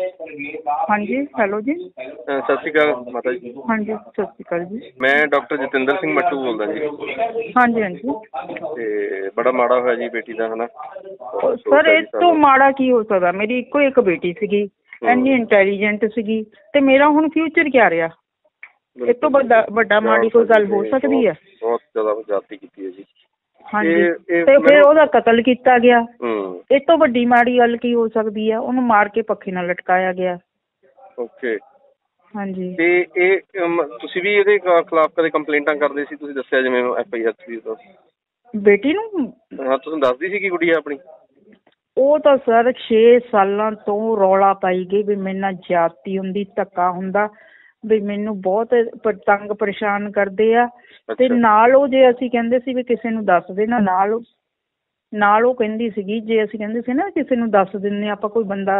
हाँ जी, हेलो जी, सत श्री अकाल माता जी। हाँ जी, सत श्री अकाल जी। मैं डॉक्टर जतिंदर सिंह मट्टू बोलता जी। हाँ जी, हाँ जी। बड़ा माड़ा होया जी बेटी का, है ना सर? इस तो माड़ा की हो सकता? मेरी इको एक बेटी सी, इन्नी इंटेलीजेंट सी, तो मेरा हुण फ्यूचर क्या रहा? इस तो बड़ा माड़ी कोई गल हो सकती है? बहुत ज्यादा ज्यादती की है जी। हाँ जी, तो फिर ओहदा कतल किया गया। इस तो बड़ी माड़ी गल की हो सकती है? ओनू मार के पखे नाल लटकाया गया। ओके। हाँ जी, ते तुसी भी इहदे खिलाफ कदे कंप्लेंटां करदे सी? तुसी दस्सिया जिवें एफआईआर सी तो बेटी नूं। हां, तुसी दस्सदी सी कि गुड़िया अपनी? ਉਹ ਤਾਂ ਸਰ 6 ਸਾਲਾਂ ਤੋਂ ਰੌਲਾ ਪਾਈ ਗਈ ਵੀ ਮੇਰੇ ਨਾਲ ਜਾਤੀ ਹੁੰਦੀ, ਧੱਕਾ ਹੁੰਦਾ, ਵੀ ਮੈਨੂੰ ਬਹੁਤ ਤੰਗ ਪਰੇਸ਼ਾਨ ਕਰਦੇ ਆ। ਤੇ ਨਾਲ ਉਹ ਜੇ ਅਸੀਂ ਕਹਿੰਦੇ ਸੀ ਵੀ ਕਿਸੇ ਨੂੰ ਦੱਸ ਦੇਣਾ, ਨਾਲ ਉਹ ਕਹਿੰਦੀ ਸੀਗੀ ਜੇ ਅਸੀਂ ਕਹਿੰਦੇ ਸੀ ਨਾ ਕਿਸੇ ਨੂੰ ਦੱਸ ਦਿੰਦੇ ਆਪਾਂ, ਕੋਈ ਬੰਦਾ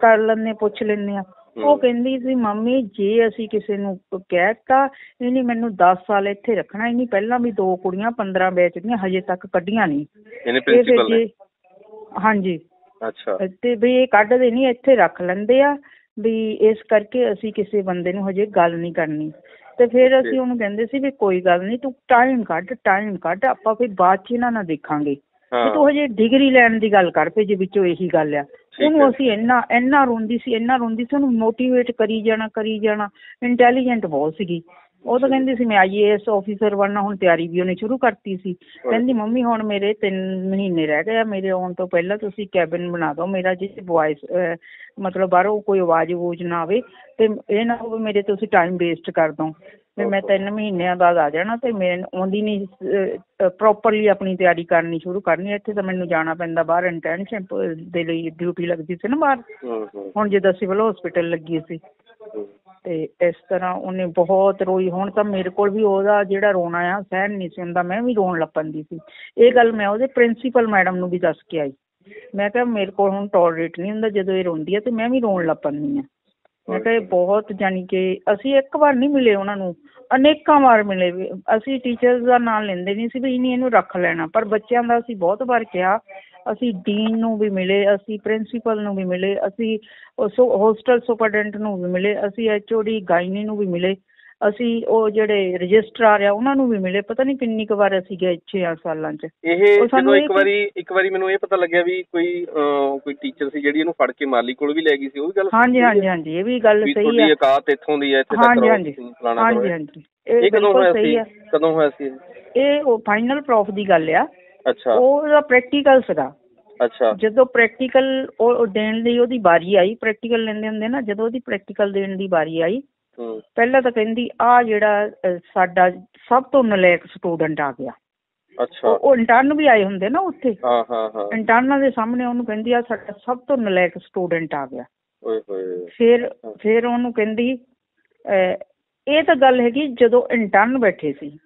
ਕਰ ਲੈਂਦੇ, ਪੁੱਛ ਲੈਂਦੇ ਆ, ਉਹ ਕਹਿੰਦੀ ਸੀ ਮੰਮੀ ਜੇ ਅਸੀਂ ਕਿਸੇ ਨੂੰ ਕਹਿ ਤਾ ਇਹਨੇ ਮੈਨੂੰ 10 ਸਾਲ ਇੱਥੇ ਰੱਖਣਾ। ਇਹਨੇ ਪਹਿਲਾਂ ਵੀ 2 ਕੁੜੀਆਂ 15 ਬੈਚ ਦੀਆਂ ਹਜੇ ਤੱਕ ਕੱਢੀਆਂ ਨਹੀਂ। हाँ जी, अच्छा। ते भी ये कढ़दे नहीं, इत्थे रख लैंदे आ भी इस करके असी किसी बंदे नूं हजे गल नहीं करनी। ते फिर असी उहनूं कहंदे सी भी कोई गल नहीं, तू टाइम कढ आपां फिर बाद च इन्हां नाल देखांगे। ते तू हजे डिग्री लैण दी गल कर पे, जे विचों इही गल आ। ਉਹਨੂੰ ਅਸੀਂ ਇੰਨਾ ਰੋਂਦੀ ਸੀ, ਉਹਨੂੰ ਮੋਟੀਵੇਟ ਕਰੀ ਜਾਣਾ। ਇੰਟੈਲੀਜੈਂਟ ਬਹੁਤ ਸੀਗੀ ਉਹ, ਤਾਂ ਕਹਿੰਦੀ ਸੀ ਮੈਂ IAS ਆਫਿਸਰ ਬਣਨਾ। ਹੁਣ ਤਿਆਰੀ ਵੀ ਉਹਨੇ ਸ਼ੁਰੂ ਕਰਤੀ ਸੀ। ਕਹਿੰਦੀ ਮੰਮੀ ਹੁਣ ਮੇਰੇ 3 ਮਹੀਨੇ ਰਹਿ ਗਏ ਆ, ਮੇਰੇ ਆਉਣ ਤੋਂ ਪਹਿਲਾਂ ਤੁਸੀਂ ਕੈਬਨ ਬਣਾ ਦਿਓ ਮੇਰਾ, ਜਿਸ ਵੌਇਸ ਮਤਲਬ ਬਾਹਰੋਂ ਕੋਈ ਆਵਾਜ਼ ਨਾ ਆਵੇ, ਤੇ ਇਹ ਨਾ ਹੋਵੇ ਮੇਰੇ ਤੁਸੀਂ ਟਾਈਮ ਵੇਸਟ ਕਰ ਦਿਓ। ਵੀ ਮੈਂ 3 ਮਹੀਨਿਆਂ ਬਾਅਦ ਆ ਜਾਣਾ, ਤੇ ਮੈਂ ਆਉਂਦੀ ਨਹੀਂ, ਪ੍ਰੋਪਰਲੀ ਆਪਣੀ ਤਿਆਰੀ ਕਰਨੀ ਸ਼ੁਰੂ ਕਰਨੀ। ਇੱਥੇ ਤਾਂ ਮੈਨੂੰ ਜਾਣਾ ਪੈਂਦਾ ਬਾਹਰ, ਇੰਟਰਨਸ਼ਿਪ ਦੇ ਲਈ ਡਿਊਟੀ ਲੱਗਦੀ ਸੀ ਨਾ ਬਾਹਰ, ਹੁਣ ਜਿੱਦਾਂ ਸਿਵਲ ਹੋਸਪਿਟਲ ਲੱਗੀ ਸੀ। ਤੇ ਇਸ ਤਰ੍ਹਾਂ ਉਹਨੇ ਬਹੁਤ ਰੋਈ। ਹੁਣ ਤਾਂ ਮੇਰੇ ਕੋਲ ਵੀ ਉਹਦਾ ਜਿਹੜਾ ਰੋਣਾ ਆ ਸਹਿਣ ਨਹੀਂ ਸੀ ਹੁੰਦਾ, ਮੈਂ ਵੀ ਰੋਣ ਲੱਪਣ ਦੀ ਸੀ। ਇਹ ਗੱਲ ਮੈਂ ਉਹਦੇ ਪ੍ਰਿੰਸੀਪਲ ਮੈਡਮ ਨੂੰ ਵੀ ਦੱਸ ਕੇ ਆਈ। ਮੈਂ ਕਿਹਾ ਮੇਰੇ ਕੋਲ ਹੁਣ ਟੋਲਰੇਟ ਨਹੀਂ ਹੁੰਦਾ, ਜਦੋਂ ਇਹ ਰੋਂਦੀ ਆ ਤੇ ਮੈਂ ਵੀ ਰੋਣ ਲੱਪਣਦੀ ਆ। ਮੈਂ ਕਿਹਾ ਬਹੁਤ, ਜਾਣੀ ਕਿ ਅਸੀਂ ਇੱਕ ਵਾਰ ਨਹੀਂ ਮਿਲੇ ਉਹਨਾਂ ਨੂੰ, ਅਨੇਕਾਂ ਵਾਰ ਮਿਲੇ। ਅਸੀਂ ਟੀਚਰਸ ਦਾ ਨਾਂ ਲੈਂਦੇ ਨਹੀਂ ਸੀ ਵੀ ਨਹੀਂ ਇਹਨੂੰ ਰੱਖ ਲੈਣਾ, ਪਰ ਬੱਚਿਆਂ ਦਾ ਅਸੀਂ ਬਹੁਤ ਵਾਰ ਕਿਹਾ। ਅਸੀਂ ਡੀਨ ਨੂੰ ਵੀ ਮਿਲੇ, ਅਸੀਂ ਪ੍ਰਿੰਸੀਪਲ ਨੂੰ ਵੀ ਮਿਲੇ, ਅਸੀਂ ਹੋਸਟਲ ਸੁਪਰਡੈਂਟ ਨੂੰ ਵੀ ਮਿਲੇ, ਅਸੀਂ HOD ਗਾਇਨੀ ਨੂੰ ਵੀ ਮਿਲੇ, ਅਸੀਂ ਉਹ ਜਿਹੜੇ ਰਜਿਸਟਰਾਰ ਆ ਉਹਨਾਂ ਨੂੰ ਵੀ ਮਿਲੇ। ਪਤਾ ਨਹੀਂ ਕਿੰਨੀ ਕੁ ਵਾਰ ਅਸੀਂ ਗਏ 6 ਸਾਲਾਂ 'ਚ। ਇੱਕ ਵਾਰੀ ਮੈਨੂੰ ਇਹ ਪਤਾ ਲੱਗਿਆ ਵੀ ਕੋਈ ਟੀਚਰ ਸੀ ਜਿਹੜੀ ਇਹਨੂੰ ਫੜ ਕੇ ਮਾਲੀ ਕੋਲ ਵੀ ਲੈ ਗਈ ਸੀ। ਉਹ ਗੱਲ ਹਾਂਜੀ, ਇਹ ਵੀ ਗੱਲ ਸਹੀ ਹੈ। ਇਕਾਤ ਇੱਥੋਂ ਦੀ ਹੈ। ਹਾਂਜੀ। ਇਹ ਕਦੋਂ ਹੋਇਆ ਸੀ? ਇਹ ਫਾਈਨਲ ਪ੍ਰੋਫ ਦੀ ਗੱਲ ਆ। ਅੱਛਾ। ਉਹਦਾ ਪ੍ਰੈਕਟੀਕਲ ਸੀਗਾ। ਅੱਛਾ। ਜਦੋਂ ਪ੍ਰੈਕਟੀਕਲ ਉਹ ਦੇਣ ਲਈ ਉਹਦੀ ਵਾਰੀ ਆਈ, ਪ੍ਰੈਕਟੀਕਲ ਲੈਂਦੇ ਹੁੰਦੇ ਨਾ, ਜਦੋਂ ਉਹਦੀ ਪ੍ਰੈਕਟੀਕਲ ਦੇਣ ਦੀ ਵਾਰੀ ਆਈ, ਪਹਿਲਾਂ ਤਾਂ ਕਹਿੰਦੀ ਆਹ ਜਿਹੜਾ ਸਾਡਾ ਸਭ ਤੋਂ ਨਲਾਇਕ ਸਟੂਡੈਂਟ ਆ ਗਿਆ। ਅੱਛਾ। ਉਹ ਇੰਟਰਨ ਵੀ ਆਏ ਹੁੰਦੇ ਨਾ ਉੱਥੇ। ਹਾਂ। ਇੰਟਰਨਾਂ ਦੇ ਸਾਹਮਣੇ ਉਹਨੂੰ ਕਹਿੰਦੀ ਆ ਸਾਡਾ ਸਭ ਤੋਂ ਨਲਾਇਕ ਸਟੂਡੈਂਟ ਆ ਗਿਆ। ਓਏ ਹੋਏ। ਫਿਰ ਉਹਨੂੰ ਕਹਿੰਦੀ ਇਹ ਤਾਂ ਗੱਲ ਹੈਗੀ ਜਦੋਂ ਇੰਟਰਨ ਬੈਠੇ ਸੀ।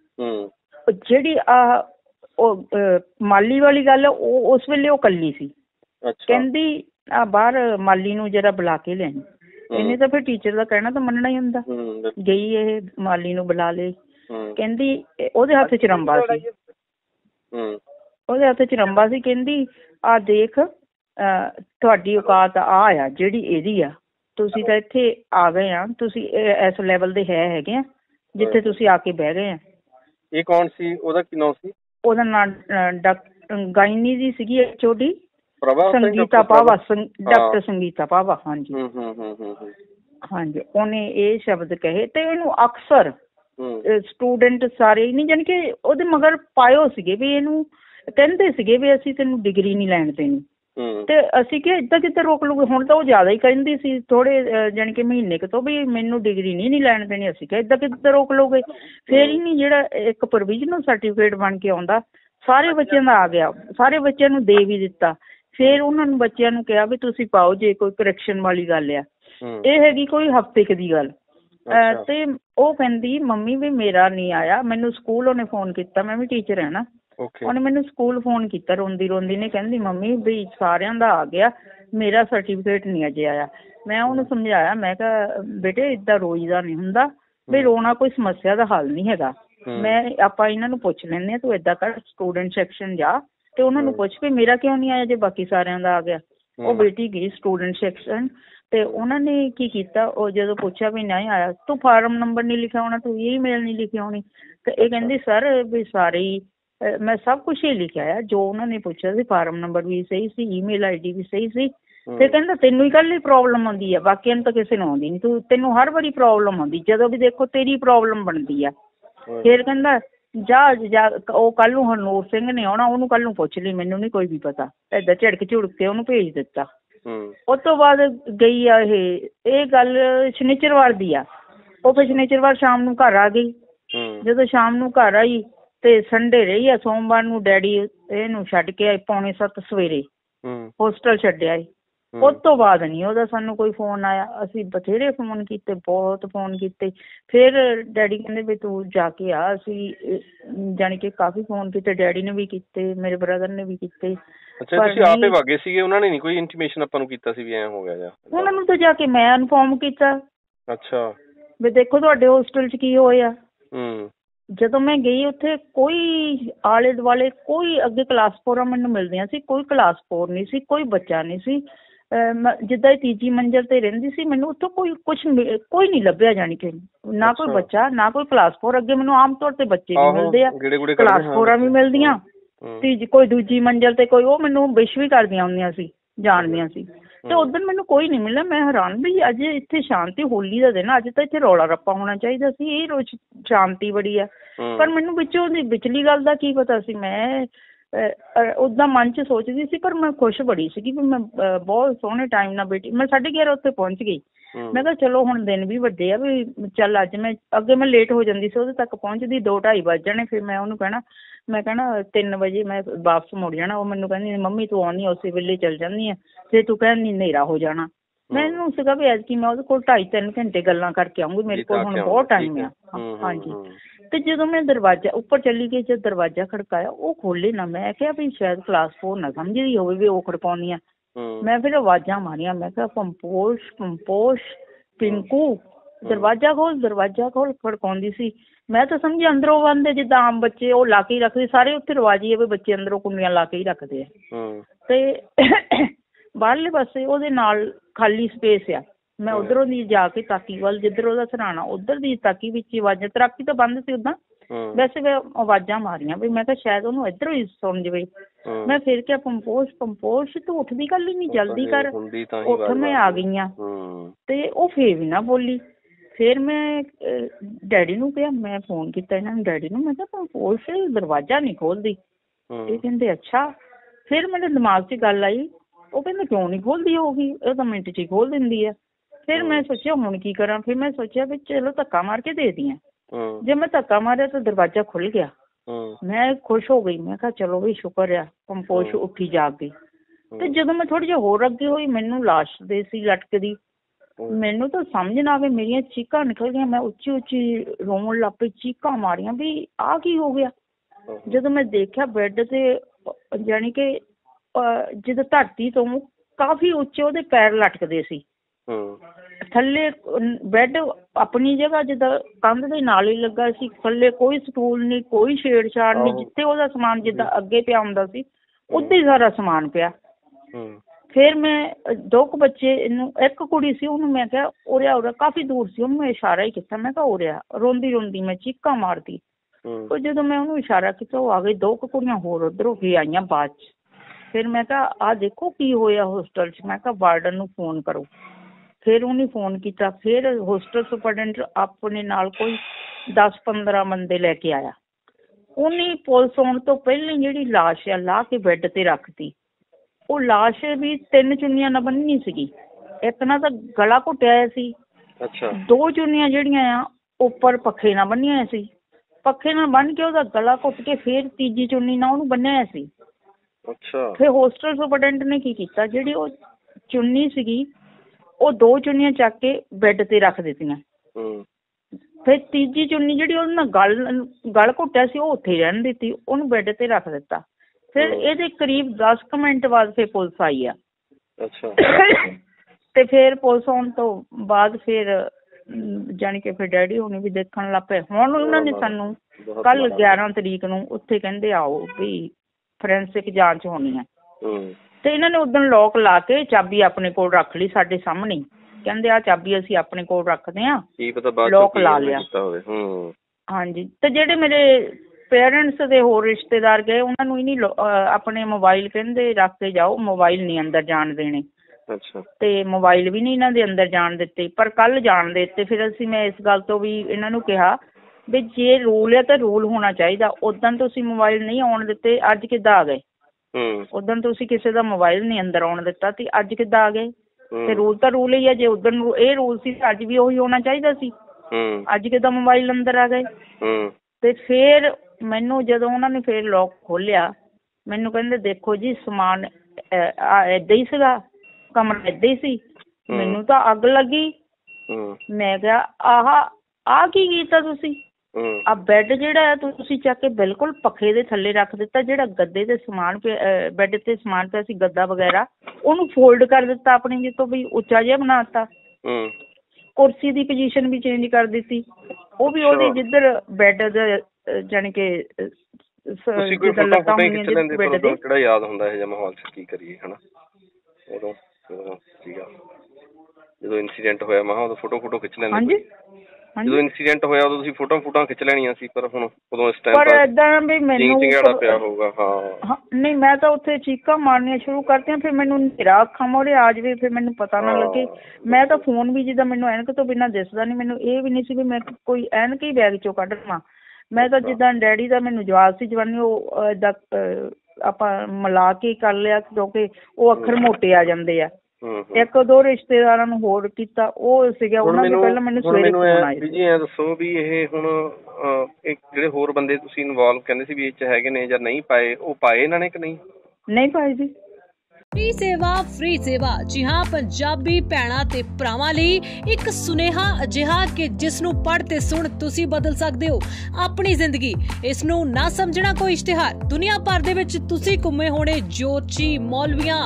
ਜਿਹੜੀ ਆ ਉਹ ਮਾਲੀ ਵਾਲੀ ਗੱਲ, ਉਹ ਉਸ ਵੇਲੇ ਉਹ ਕੱਲੀ ਸੀ। ਕਹਿੰਦੀ ਆ ਬਾਹਰ ਮਾਲੀ ਨੂੰ ਜਰਾ ਬੁਲਾ ਕੇ ਲੈਣ। ਇਹਨੇ ਤਾਂ ਫਿਰ ਟੀਚਰ ਦਾ ਕਹਿਣਾ ਤਾਂ ਮੰਨਣਾ ਹੀ ਹੁੰਦਾ। ਗਈ ਇਹ ਮਾਲੀ ਨੂੰ ਬੁਲਾ ਲਈ। ਕਹਿੰਦੀ ਉਹਦੇ ਹੱਥ 'ਚ ਰੰਬਾ ਸੀ। ਕਹਿੰਦੀ ਆ ਦੇਖ ਤੁਹਾਡੀ ਔਕਾਤ ਆ ਆ ਜਿਹੜੀ ਇਹਦੀ ਆ, ਤੁਸੀਂ ਤਾਂ ਇੱਥੇ ਆ ਗਏ ਆ, ਤੁਸੀਂ ਇਸ ਲੈਵਲ ਦੇ ਹੈਗੇ ਆ ਜਿੱਥੇ ਤੁਸੀਂ ਆ ਕੇ ਬਹਿ ਗਏ ਆ। ਇਹ ਕੌਣ ਸੀ? ਉਹਦਾ ਕੀ ਨਾਮ ਸੀ? ਉਹਦਾ ਨਾਂ ਡਾਕਟਰ ਗਾਇਨੀ ਦੀ ਸੀਗੀ HOD ਡਾਕਟਰ ਸੰਗੀਤਾ ਪਾਵਾ। ਹਾਂਜੀ। ਉਹਨੇ ਇਹ ਸ਼ਬਦ ਕਹੇ ਤੇ ਇਹਨੂੰ ਅਕਸਰ ਸਟੂਡੈਂਟ ਸਾਰੇ ਨਹੀਂ, ਜਾਣੀ ਕਿ ਉਹਦੇ ਮਗਰ ਪਾਇਓ ਸੀਗੇ ਵੀ ਇਹਨੂੰ ਕਹਿੰਦੇ ਸੀਗੇ ਵੀ ਅਸੀਂ ਤੈਨੂੰ ਡਿਗਰੀ ਨਹੀਂ ਲੈਣ ਦੇਣੀ। ਤੇ ਅਸੀਂ ਕਿ ਇੱਦਾਂ ਕਿੱਦਾਂ ਰੋਕ ਲੂਗੇ? ਹੁਣ ਤਾਂ ਉਹ ਜ਼ਿਆਦਾ ਹੀ ਕਹਿੰਦੀ ਸੀ ਥੋੜੇ, ਜਾਣੀ ਕਿ ਮਹੀਨੇ ਕੁ ਤੋਂ ਵੀ ਮੈਨੂੰ ਡਿਗਰੀ ਨਹੀਂ ਲੈਣ ਦੇਣੀ। ਅਸੀਂ ਕਿ ਇੱਦਾਂ ਕਿੱਦਾਂ ਰੋਕ ਲਓਗੇ? ਫਿਰ ਹੀ ਨਹੀਂ ਜਿਹੜਾ ਇੱਕ ਪ੍ਰੋਵੀਜ਼ਨਲ ਸਰਟੀਫਿਕੇਟ ਬਣ ਕੇ ਆਉਂਦਾ ਸਾਰੇ ਬੱਚਿਆਂ ਦਾ ਆ ਗਿਆ, ਸਾਰੇ ਬੱਚਿਆਂ ਨੂੰ ਦੇ ਵੀ ਦਿੱਤਾ। ਫਿਰ ਉਹਨਾਂ ਨੂੰ ਬੱਚਿਆਂ ਨੂੰ ਕਿਹਾ ਵੀ ਤੁਸੀਂ ਪਾਓ ਜੇ ਕੋਈ ਕਰੈਕਸ਼ਨ ਵਾਲੀ ਗੱਲ ਆ। ਇਹ ਹੈਗੀ ਕੋਈ ਹਫ਼ਤੇ ਕੁ ਦੀ ਗੱਲ। ਤੇ ਉਹ ਕਹਿੰਦੀ ਮੰਮੀ ਵੀ ਮੇਰਾ ਨਹੀਂ ਆਇਆ, ਮੈਨੂੰ ਸਕੂਲ ਉਹਨੇ ਫੋਨ ਕੀਤਾ, ਮੈਂ ਵੀ ਟੀਚਰ ਹੈ ਨਾ। ਉਹਨੇ ਮੈਨੂੰ ਸਕੂਲ ਫੋਨ ਕੀਤਾ ਰੋਂਦੀ ਨੇ, ਕਹਿੰਦੀ ਮੰਮੀ ਵੀ ਸਾਰਿਆਂ ਦਾ ਆ ਗਿਆ, ਮੇਰਾ ਸਰਟੀਫਿਕੇਟ ਨਹੀਂ ਅਜੇ ਆਇਆ। ਮੈਂ ਉਹਨੂੰ ਸਮਝਾਇਆ, ਮੈਂ ਕਿਹਾ ਬੇਟੇ ਇੱਦਾਂ ਰੋਈ ਦਾ ਨਹੀਂ ਹੁੰਦਾ, ਵੀ ਰੋਣਾ ਕੋਈ ਸਮੱਸਿਆ ਦਾ ਹੱਲ ਨਹੀਂ ਹੈਗਾ। ਮੈਂ ਆਪਾਂ ਇਹਨਾਂ ਨੂੰ ਪੁੱਛ ਲੈਂਦੇ ਹਾਂ, ਤੂੰ ਇੱਦਾਂ ਕਰ ਸਟੂਡੈਂਟ ਸੈਕਸ਼ਨ ਜਾ ਤੇ ਉਹਨਾਂ ਨੂੰ ਪੁੱਛ ਵੀ ਮੇਰਾ ਕਿਉਂ ਨਹੀਂ ਆਇਆ ਜੇ ਬਾਕੀ ਸਾਰਿਆਂ ਦਾ ਆ ਗਿਆ। ਉਹ ਬੇਟੀ ਗਈ ਸਟੂਡੈਂਟ ਸੈਕਸ਼ਨ ਤੇ ਉਹਨਾਂ ਨੇ ਕੀ ਕੀਤਾ, ਉਹ ਜਦੋਂ ਪੁੱਛਿਆ ਵੀ ਨਹੀਂ ਆਇਆ ਤੂੰ ਫਾਰਮ ਨੰਬਰ ਨਹੀਂ ਲਿਖਿਆ ਹੋਣਾ, ਤੂੰ ਈਮੇਲ ਨਹੀਂ ਲਿਖੀ ਹੋਣੀ, ਤੇ ਇਹ ਕਹਿੰਦੀ ਸਰ ਵੀ ਸਾਰੀ ਮੈਂ ਸਭ ਕੁਛ ਹੀ ਲਿਖਿਆ ਆ, ਜੋ ਉਹਨਾਂ ਨੇ ਪੁੱਛਿਆ ਸੀ ਫਾਰਮ ਨੰਬਰ ਵੀ ਸਹੀ ਸੀ, ਈਮੇਲ ਆਈ ਡੀ ਵੀ ਸਹੀ ਸੀ, ਤੇ ਕਹਿੰਦਾ ਤੈਨੂੰ ਹੀ ਕੱਲ ਹੀ ਪ੍ਰੋਬਲਮ ਆਉਂਦੀ ਆ, ਬਾਕੀਆਂ ਨੂੰ ਤਾਂ ਕਿਸੇ ਨੂੰ ਆਉਂਦੀ ਨੀ, ਤੂੰ ਤੈਨੂੰ ਹਰ ਵਾਰੀ ਪ੍ਰੋਬਲਮ ਆਉਂਦੀ, ਜਦੋਂ ਵੀ ਦੇਖੋ ਤੇਰੀ ਪ੍ਰੋਬਲਮ ਬਣਦੀ ਆ। ਫਿਰ ਕਹਿੰਦਾ ਜਾ ਉਹ ਕੱਲ ਨੂੰ ਹਰਨੂਰ ਸਿੰਘ ਨੇ ਆਉਣਾ, ਉਹਨੂੰ ਕੱਲ ਨੂੰ ਪੁੱਛ ਲਈ, ਮੈਨੂੰ ਨੀ ਕੋਈ ਵੀ ਪਤਾ, ਏਦਾਂ ਝਿੜਕ ਝੁੜਕ ਕੇ ਉਹਨੂੰ ਭੇਜ ਦਿੱਤਾ। ਉਹ ਤੋਂ ਬਾਅਦ ਗਈ ਆ ਇਹ ਗੱਲ ਸ਼ਨੀਚਰਵਾਰ ਦੀ ਆ, ਉਹ ਫਿਰ ਸ਼ਨੀਚਰਵਾਰ ਸ਼ਾਮ ਨੂੰ ਘਰ ਆ ਗਈ, ਜਦੋਂ ਸ਼ਾਮ ਨੂੰ ਘਰ ਆਈ ਤੇ ਸੰਡੇ ਰਹੀ ਆ, ਸੋਮਵਾਰ ਨੂੰ ਡੈਡੀ ਇਹਨੂੰ ਛੱਡ ਕੇ ਆਏ 6:45 ਸਵੇਰੇ ਹੋਸਟਲ ਛੱਡਿਆ ਏ। ਉਸ ਤੋਂ ਬਾਅਦ ਨੀ ਉਹਦਾ ਸਾਨੂੰ ਕੋਈ ਫੋਨ ਆਇਆ, ਅਸੀਂ ਬਥੇਰੇ ਫੋਨ ਕੀਤੇ, ਬਹੁਤ ਫੋਨ ਕੀਤੇ, ਫਿਰ ਡੈਡੀ ਕਹਿੰਦੇ ਵੀ ਤੂੰ ਜਾ ਕੇ ਆ, ਅਸੀਂ ਜਾਣੀ ਕਿ ਕਾਫੀ ਫੋਨ ਕੀਤੇ, ਡੈਡੀ ਨੇ ਵੀ ਕੀਤੇ, ਮੇਰੇ ਬ੍ਰਦਰ ਨੇ ਵੀ ਕੀਤੇ, ਉਹਨਾਂ ਨੂੰ ਤਾਂ ਜਾ ਕੇ ਮੈਂ ਇਨਫੋਰਮ ਕੀਤਾ ਅੱਛਾ ਵੀ ਦੇਖੋ ਤੁਹਾਡੇ ਹੋਸਟਲ ਚ ਕੀ ਹੋਇਆ। ਜਦੋਂ ਮੈਂ ਗਈ ਉੱਥੇ ਕੋਈ ਆਲੇ ਦੁਆਲੇ ਕੋਈ ਅੱਗੇ ਕਲਾਸ ਫੋਰ ਮੈਨੂੰ ਮਿਲਦੀਆਂ ਸੀ, ਕੋਈ ਕਲਾਸ ਫੋਰ ਨਹੀਂ ਸੀ, ਕੋਈ ਬੱਚਾ ਨਹੀਂ ਸੀ, ਜਿੱਦਾਂ ਇਹ ਤੀਜੀ ਮੰਜ਼ਿਲ ਤੇ ਰਹਿੰਦੀ ਸੀ, ਮੈਨੂੰ ਉੱਥੋਂ ਕੋਈ ਕੁਛ ਕੋਈ ਨੀ ਲੱਭਿਆ, ਜਾਣੀ ਕਿ ਨਾ ਕੋਈ ਬੱਚਾ ਨਾ ਕੋਈ ਕਲਾਸ ਫੋਰ। ਅੱਗੇ ਮੈਨੂੰ ਆਮ ਤੌਰ ਤੇ ਬੱਚੇ ਵੀ ਮਿਲਦੇ ਆ, ਕਲਾਸ ਫੋਰਾਂ ਵੀ ਮਿਲਦੀਆਂ, ਤੀਜੀ ਕੋਈ ਦੂਜੀ ਮੰਜ਼ਿਲ ਤੇ ਕੋਈ, ਉਹ ਮੈਨੂੰ ਵਿਸ਼ ਵੀ ਕਰਦੀਆਂ ਹੁੰਦੀਆਂ ਸੀ, ਜਾਣਦੀਆਂ ਸੀ, ਤੇ ਉੱਧਰ ਮੈਨੂੰ ਕੋਈ ਨੀ ਮਿਲਿਆ। ਮੈਂ ਹੈਰਾਨ ਵੀ ਅੱਜ ਇੱਥੇ ਸ਼ਾਂਤੀ, ਹੋਲੀ ਦਾ ਦਿਨ ਅੱਜ ਤਾਂ ਇੱਥੇ ਰੌਲਾ ਰੱਪਾ ਹੋਣਾ ਚਾਹੀਦਾ ਸੀ, ਇਹ ਰੋਜ਼ ਸ਼ਾਂਤੀ ਬੜੀ ਆ, ਪਰ ਮੈਨੂੰ ਵਿੱਚੋਂ ਵਿਚਲੀ ਗੱਲ ਦਾ ਕੀ ਪਤਾ ਸੀ। ਮੈਂ ਓਦਾਂ ਮਨ ਚ ਸੋਚਦੀ ਸੀ ਪਰ ਮੈਂ ਖੁਸ਼ ਬੜੀ ਸੀਗੀ ਵੀ ਮੈਂ ਬਹੁਤ ਸੋਹਣੇ ਟਾਈਮ ਨਾਲ ਬੇਟੀ, ਮੈਂ 11:30 ਉੱਥੇ ਪਹੁੰਚ ਗਈ। ਮੈਂ ਕਿਹਾ ਚਲੋ ਹੁਣ ਦਿਨ ਵੀ ਵੱਡੇ ਆ ਵੀ ਚੱਲ ਅੱਜ ਮੈਂ, ਅੱਗੇ ਮੈਂ ਲੇਟ ਹੋ ਜਾਂਦੀ ਸੀ, ਉਹਦੇ ਤੱਕ ਪਹੁੰਚਦੀ 2:30 ਵੱਜ ਜਾਣੇ, ਫਿਰ ਮੈਂ ਉਹਨੂੰ ਕਹਿਣਾ, ਮੈਂ ਕਹਿਣਾ 3 ਵਜੇ ਮੈਂ ਵਾਪਸ ਮੁੜ ਜਾਣਾ, ਉਹ ਮੈਨੂੰ ਕਹਿੰਦੀ ਮੰਮੀ ਤੂੰ ਆਉਂਦੀ ਉਸੇ ਵੇਲੇ ਚੱਲ ਜਾਂਦੀ ਆ, ਤੇ ਤੂੰ ਕਹਿੰਦੀ ਹਨੇਰਾ ਹੋ ਜਾਣਾ। ਮੈਨੂੰ ਸੀਗਾ ਵੀ ਐਤਕੀ ਮੈਂ ਉਹਦੇ ਕੋਲ 2.5-3 ਘੰਟੇ ਗੱਲਾਂ ਕਰਕੇ ਆਊਂਗੀ, ਮੇਰੇ ਕੋਲ ਹੁਣ ਬਹੁਤ ਟਾਈਮ ਆ। ਹਾਂਜੀ, ਤੇ ਜਦੋਂ ਮੈਂ ਦਰਵਾਜ਼ਾ ਉੱਪਰ ਚਲੀ ਗਈ, ਜਦ ਦਰਵਾਜ਼ਾ ਖੜਕਾਇਆ ਉਹ ਖੋਲੇ ਨਾ, ਮੈਂ ਕਿਹਾ ਵੀ ਸ਼ਾਇਦ ਕਲਾਸ ਫੋਰ ਨਾ ਸਮਝਦੀ ਹੋਵੇ ਵੀ ਉਹ ਖੜਕਾਉਂਦੀ ਆ। ਮੈਂ ਫਿਰ ਆਵਾਜ਼ਾਂ ਮਾਰੀਆਂ, ਮੈਂ ਕਿਹਾ ਪੰਪੋਸ਼ ਪੰਪੋਸ਼ ਪਿੰਕੂ, ਦਰਵਾਜ਼ਾ ਖੋਲ ਦਰਵਾਜ਼ਾ ਖੋਲ, ਖੜਕਾਉਂਦੀ ਸੀ। ਮੈਂ ਤਾਂ ਸਮਝਿਆ ਅੰਦਰੋਂ ਬੰਦ, ਜਿੱਦਾਂ ਆਮ ਬੱਚੇ ਉਹ ਲਾ ਕੇ ਹੀ ਰੱਖਦੇ, ਸਾਰੇ ਉੱਥੇ ਰਿਵਾਜ਼ ਹੀ ਆ ਵੀ ਬੱਚੇ ਅੰਦਰੋਂ ਕੁੰਡੀਆਂ ਲਾ ਕੇ ਹੀ ਰੱਖਦੇ ਆ, ਤੇ ਬਾਹਰਲੇ ਪਾਸੇ ਉਹਦੇ ਨਾਲ ਖਾਲੀ ਸਪੇਸ ਆ। ਮੈਂ ਉੱਧਰੋਂ ਦੀ ਜਾ ਕੇ ਤਾਕੀ ਵੱਲ, ਜਿੱਧਰ ਉਹਦਾ ਸਰਾਣਾ ਉੱਧਰ ਦੀ ਤਾਕੀ ਵਿੱਚ ਆਵਾਜ਼ਾਂ, ਤਰਾਕੀ ਤਾਂ ਬੰਦ ਸੀ ਉੱਦਾਂ, ਵੈਸੇ ਮੈਂ ਆਵਾਜ਼ਾਂ ਮਾਰੀਆਂ ਵੀ ਮੈਂ ਕਿਹਾ ਸ਼ਾਇਦ ਉਹਨੂੰ ਇੱਧਰੋਂ ਹੀ ਸੁਣ ਜਾਵੇ। ਮੈਂ ਫਿਰ ਕਿਹਾ ਪੰਪੋਸ਼ ਪੰਪੋਸ਼ ਤੂੰ ਉੱਠਦੀ ਗੱਲ ਹੀ ਨਹੀਂ, ਜਲਦੀ ਕਰ ਉੱਠ। ਮੈਂ ਆ ਗਈ ਆ ਤੇ ਉਹ ਫੇਰ ਵੀ ਨਾ ਬੋਲੀ। ਫਿਰ ਮੈਂ ਡੈਡੀ ਨੂੰ ਕਿਹਾ, ਮੈਂ ਫੋਨ ਕੀਤਾ ਇਹਨਾਂ ਨੂੰ ਡੈਡੀ ਨੂੰ, ਮੈਂ ਕਿਹਾ ਪੰਪੋਸ਼ ਦਰਵਾਜ਼ਾ ਨਹੀਂ ਖੋਲਦੀ। ਇਹ ਕਹਿੰਦੇ ਅੱਛਾ। ਫਿਰ ਮੇਰੇ ਦਿਮਾਗ 'ਚ ਗੱਲ ਆਈ, ਉਹ ਕਹਿੰਦੇ ਕਿਉਂ ਨਹੀਂ ਖੋਲਦੀ ਹੋਊਗੀ, ਇਹ ਤਾਂ ਮਿੰਟ 'ਚ ਹੀ ਖੋਲ ਦਿੰਦੀ ਆ। ਫਿਰ ਮੈਂ ਸੋਚਿਆ ਹੁਣ ਕੀ ਕਰਾਂ, ਫਿਰ ਮੈਂ ਸੋਚਿਆ ਵੀ ਚਲੋ ਧੱਕਾ ਮਾਰ ਕੇ ਦੇਦੀ ਆ, ਜੇ ਮੈਂ ਧੱਕਾ ਮਾਰਿਆ ਤਾਂ ਦਰਵਾਜ਼ਾ ਖੁੱਲ ਗਿਆ। ਮੈਂ ਖੁਸ਼ ਹੋ ਗਈ, ਮੈਂ ਕਿਹਾ ਚਲੋ ਵੀ ਸ਼ੁਕਰ ਆ ਪੰਪੋਸ਼ ਉੱਠੀ ਜਾਗ ਗਈ। ਤੇ ਜਦੋਂ ਮੈਂ ਥੋੜੀ ਜਿਹੀ ਹੋਰ ਅੱਗੇ ਹੋਈ, ਮੈਨੂੰ ਲਾਸ਼ ਦੇ ਸੀ ਲਟਕਦੀ, ਮੈਨੂੰ ਤਾਂ ਸਮਝ ਨਾ ਆਵੇ, ਮੇਰੀਆਂ ਚੀਕਾਂ ਨਿਕਲ ਗਈਆਂ, ਮੈਂ ਉੱਚੀ ਉੱਚੀ ਰੋਣ ਲੱਗ ਪਈ, ਚੀਕਾਂ ਮਾਰੀਆਂ ਵੀ ਆਹ ਕੀ ਹੋ ਗਿਆ। ਜਦੋਂ ਮੈਂ ਦੇਖਿਆ ਬੈੱਡ ਤੇ, ਜਾਣੀ ਕਿ ਜਦੋਂ ਧਰਤੀ ਤੋਂ ਕਾਫੀ ਉੱਚੇ ਉਹਦੇ ਪੈਰ ਲਟਕਦੇ ਸੀ, ਥੱਲੇ ਬੈੱਡ ਆਪਣੀ ਜਗ੍ਹਾ ਜਿੱਦਾਂ ਕੰਧ ਦੇ ਨਾਲ ਹੀ ਲੱਗਾ ਸੀ, ਥੱਲੇ ਕੋਈ ਸਟੂਲ ਨੀ, ਕੋਈ ਛੇੜਛਾੜ ਨੀ, ਜਿੱਥੇ ਉਹਦਾ ਸਮਾਨ ਜਿੱਦਾਂ ਅੱਗੇ ਪਿਆ ਹੁੰਦਾ ਸੀ ਉੱਥੇ ਹੀ ਸਾਰਾ ਸਮਾਨ ਪਿਆ। ਫਿਰ ਮੈਂ 2 ਬੱਚੇ ਇਹਨੂੰ, ਇੱਕ ਕੁੜੀ ਸੀ ਉਹਨੂੰ ਮੈਂ ਕਿਹਾ ਉਰਿਆ ਉਰਿਆ, ਕਾਫੀ ਦੂਰ ਸੀ, ਉਹਨੂੰ ਮੈਂ ਇਸ਼ਾਰਾ ਹੀ ਕੀਤਾ, ਮੈਂ ਕਿਹਾ ਉਰਿਆ, ਰੋਂਦੀ ਰੋਂਦੀ ਮੈਂ ਚੀਕਾਂ ਮਾਰਦੀ। ਉਹ ਜਦੋਂ ਮੈਂ ਉਹਨੂੰ ਇਸ਼ਾਰਾ ਕੀਤਾ ਉਹ ਆ ਗਈ, 2 ਕੁੜੀਆਂ ਹੋਰ ਉੱਧਰੋਂ ਵੀ ਆਈਆਂ ਬਾਅਦ 'ਚ। ਫਿਰ ਮੈਂ ਕਿਹਾ ਆਹ ਦੇਖੋ ਕੀ ਹੋਇਆ ਹੋਸਟਲ 'ਚ, ਮੈਂ ਕਿਹਾ ਵਾਰਡਨ ਨੂੰ ਫੋਨ ਕਰੋ। ਫਿਰ ਉਹਨੇ ਫੋਨ ਕੀਤਾ, ਫਿਰ ਹੋਸਟਲ ਸੁਪਰਡੈਂਟ ਆਪਣੇ ਨਾਲ ਕੋਈ 10-15 ਬੰਦੇ ਲੈ ਕੇ ਆਇਆ। ਉਹਨੇ ਪੁਲਿਸ ਆਉਣ ਤੋਂ ਪਹਿਲਾਂ ਜਿਹੜੀ ਲਾਸ਼ ਆ ਲਾਹ ਕੇ ਬੈੱਡ ਤੇ ਰੱਖਤੀ। ਉਹ ਲਾਸ਼ ਵੀ 3 ਚੁੰਨੀਆਂ ਨਾਲ ਬੰਨੀ ਸੀਗੀ, ਇੱਕ ਨਾਲ ਤਾਂ ਗਲਾ ਘੁੱਟਿਆ ਸੀ, 2 ਚੁੰਨੀਆਂ ਜਿਹੜੀਆਂ ਆ ਉੱਪਰ ਪੱਖੇ ਨਾਲ ਬੰਨੀਆਂ ਸੀ, ਪੱਖੇ ਨਾਲ ਬੰਨ ਕੇ ਉਹਦਾ ਗਲਾ ਘੁੱਟ ਕੇ ਫਿਰ 3ਜੀ ਚੁੰਨੀ ਨਾਲ ਉਹਨੂੰ ਬੰਨਿਆ ਸੀ। ਫਿਰ ਹੋਸਟਲ ਸੁਪਰਡੈਂਟ ਨੇ ਕੀ ਕੀਤਾ, ਜਿਹੜੀ ਉਹ ਚੁੰਨੀ ਸੀਗੀ ਉਹ 2 ਚੁੰਨੀਆਂ ਚੱਕ ਕੇ ਬੈੱਡ ਤੇ ਰੱਖ ਦਿੱਤੀਆਂ, ਫਿਰ 3ਜੀ ਚੁੰਨੀ ਜਿਹੜੀ ਉਹਦੇ ਨਾਲ ਗਲ ਘੁੱਟਿਆ ਸੀ ਉਹ ਉੱਥੇ ਰਹਿਣ ਦਿੱਤੀ, ਉਹਨੂੰ ਬੈੱਡ ਤੇ ਰੱਖ ਦਿੱਤਾ। ਫਿਰ ਇਹਦੇ ਕਰੀਬ 10 ਮਿੰਟ ਬਾਅਦ ਫਿਰ ਪੁਲਿਸ ਆਈ ਆ। ਤੇ ਫਿਰ ਪੁਲਿਸ ਆਉਣ ਤੋਂ ਬਾਅਦ ਫਿਰ ਜਾਣੀ ਕਿ ਫਿਰ ਡੈਡੀ ਹੋਣੀ ਵੀ ਦੇਖਣ ਲੱਗ ਪਏ। ਹੁਣ ਉਹਨਾਂ ਨੇ ਸਾਨੂੰ ਕੱਲ 11 ਤਰੀਕ ਨੂੰ ਉੱਥੇ ਕਹਿੰਦੇ ਆਓ ਵੀ ਫੋਰੈਂਸਿਕ ਜਾਂਚ ਹੋਣੀ ਹੈ। तो इन्होंने उस दिन लॉक ला के चाबी अपने को रख ली साढ़े सामने कहते आ चाबी असी अपने को रखते हाँ लॉक ला लिया। हाँ जी तो जेडे मेरे पेरेंट्स के होर रिश्तेदार गए उन्होंने ही नहीं अपने मोबाइल कहते रख के जाओ मोबाइल नहीं अंदर जान देने। अच्छा। ते मोबाइल भी नहीं इन्होंने अंदर जान दिते पर कल जान देते। फिर असी मैं इस गल तो भी इन्होंने कहा भी जे रूल है तो रूल होना चाहिए उदन तो असी मोबाइल नहीं आने दिते अज किद्दां आ गए। उदन तो असी किसी का मोबाइल नहीं अंदर आने दिता तो अज किद्दां आ गए। तो रूल तो रूल ही है जे उदन ये रूल सी अज भी उही होना चाहिए सी अज किद्दां मोबाइल अंदर आ गए। तो फिर मैनू जदों उन्होंने फिर लॉक खोलिया मैनू कहंदे देखो जी समान इदां ही सीगा कमरा इदां ही सी मैनू तो अग लगी। मैं कहा आह की कीता तुसीं आ बैड जिहड़ा है तुसीं चक के बिल्कुल पखे दे थल्ले रख दिता जिहड़ा गद्दे ते समान बैड ते समान पिया सी गद्दा वगैरा उहनूं फोल्ड कर दिता अपने जितों भी उच्चा जिहा बनाता। कुर्सी दी पोजीशन भी चेंज कर दित्ती वो भी ओहदे जिधर बैड दा जानी के तुसीं कोई फोटो खिच लैंदे पर किहड़ा याद हुंदा है जिहा माहौल च की करिए है ना ਉਦੋਂ ਜਦੋਂ ਇਨਸੀਡੈਂਟ ਹੋਇਆ ਮੈਂ ਉਦੋਂ ਫੋਟੋ ਖਿੱਚ ਲੈਣੀ ਜਦੋਂ ਇਨਸੀਡੈਂਟ ਹੋਇਆ ਉਦੋਂ ਤੁਸੀਂ ਫੋਟੋਆਂ ਖਿੱਚ ਲੈਣੀਆਂ ਸੀ ਪਰ ਹੁਣ ਉਦੋਂ ਇਸ ਟਾਈਮ ਪਰ ਇਦਾਂ ਵੀ ਮੈਨੂੰ ਚਿੰਗੜਾ ਪਿਆ ਹੋਊਗਾ। ਹਾਂ ਨਹੀਂ ਮੈਂ ਤਾਂ ਉੱਥੇ ਚੀਕਾਂ ਮਾਰਨੀਆਂ ਸ਼ੁਰੂ ਕਰਤੀਆਂ ਫਿਰ ਮੈਨੂੰ ਹਨੇਰਾ ਅੱਖਾਂ ਮੋੜੇ ਆ ਜਾਵੇ ਫਿਰ ਮੈਨੂੰ ਪਤਾ ਨਾ ਲੱਗੇ। ਮੈਂ ਤਾਂ ਫੋਨ ਵੀ ਜਿੱਦਾਂ ਮੈਨੂੰ ਐਨਕ ਤੋਂ ਬਿਨਾਂ ਦਿਸਦਾ ਨਹੀਂ ਮੈਨੂੰ ਇਹ ਵੀ ਨਹੀਂ ਸੀ ਵੀ ਮੈਂ ਕੋਈ ਐਨਕ ਹੀ ਬੈਗ ਚੋਂ ਕੱਢ ਲਵਾਂ। ਮੈਂ ਤਾਂ ਜਿੱਦਾਂ ਡੈਡੀ ਦਾ ਮੈਨੂੰ ਜਵਾਬ ਸੀ ਜਵਾਨੀ ਉਹ ਇਦਾਂ ਆਪਾਂ ਮਿਲਾ ਕੇ ਕਰ ਲਿਆ ਕਿਉਂਕਿ ਉਹ ਅੱਖਰ ਮੋਟੇ ਆ ਜਾਂਦੇ ਆ। ਇੱਕ ਦੋ ਰਿਸ਼ਤੇਦਾਰਾਂ ਨੂੰ ਹੋਰ ਕੀਤਾ ਉਹ ਸੀਗਾ ਉਹਨਾਂ ਨੇ ਪਹਿਲਾਂ ਮੈਨੂੰ ਸਵੇਰੇ ਫੋਨ ਆਇਆ ਜੀ ਇਹ ਦੱਸੋ ਵੀ ਇਹ ਹੁਣ ਇੱਕ ਜਿਹੜੇ ਹੋਰ ਬੰਦੇ ਤੁਸੀਂ ਇਨਵੋਲਵ ਕਹਿੰਦੇ ਸੀ ਵੀ ਇਹ ਚ ਹੈਗੇ ਨੇ ਜਾਂ ਨਹੀਂ ਪਾਏ ਉਹ ਪਾਏ ਇਹਨਾਂ ਨੇ ਕਿ ਨਹੀਂ ਨਹੀਂ ਪਾਏ ਜੀ। फ्री सेवा जी हां पंजाबी भैणां ते भरावां लई एक सुनेहा अजिहा कि जिस नूं पढ़ ते सुण तुसीं बदल सकदे हो अपनी जिंदगी। इस नूं ना समझना कोई इश्तिहार। दुनिया भर दे विच तुसीं घुम्मे होणे जोतशी मौलवियां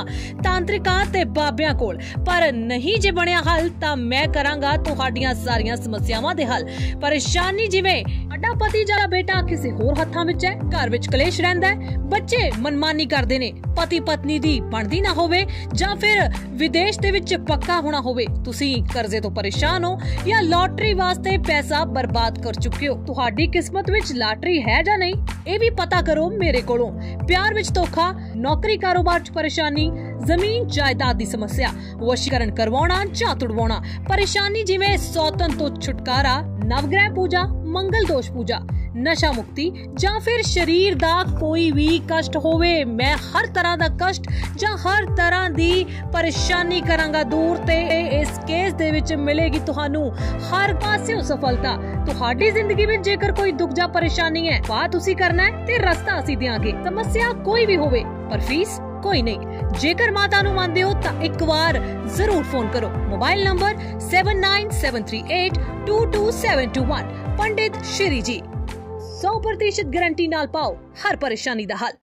तांत्रिकां ते बाबियां कोल पर नहीं जे बणिया हल तां मैं करांगा तुहाडीआं सारीआं समस्यावां दे हल। परेशानी जिवें अड्डा पति जां बेटा किसी होर हत्थां विच है घर विच कलेश रहिंदा है बच्चे मनमानी करदे ने पति पत्नी दी बणदी ना होवे जां फिर विदेश दे विच पक्का होना होवे तुसी कर्जे तो परेशान हो या लॉटरी वास्ते पैसा बर्बाद कर चुके हो तुहाडी किस्मत विच लॉटरी है जां नहीं ए भी पता करो मेरे कोलों। प्यार विच धोखा नौकरी कारोबार च परेशानी जमीन जायदाद दी समस्या वशीकरण करवाना जां तुड़वाना परेशानी जिवें सौतन तो छुटकारा नवग्रह पूजा मंगल दोष पूजा नशा मुक्ति जां फिर शरीर दा कोई भी कष्ट होवे मैं हर तरह दा कष्ट जां हर तरह दी परेशानी करांगा दूर ते इस केस दे विच मिलेगी तुहानू हर पासेओं सफलता। तुहाडी जिंदगी विच जेकर कोई दुख जां परेशानी है बात तुसी करना है ते रस्ता असीं देंगे समस्या कोई भी होवे पर फीस कोई नहीं। जेकर माता नूं मानदे हो तां इक बार जरूर फोन करो mobile number 7973822721 Pandit Shri ji 100% guarantee नाल पाओ हर परेशानी दा हल।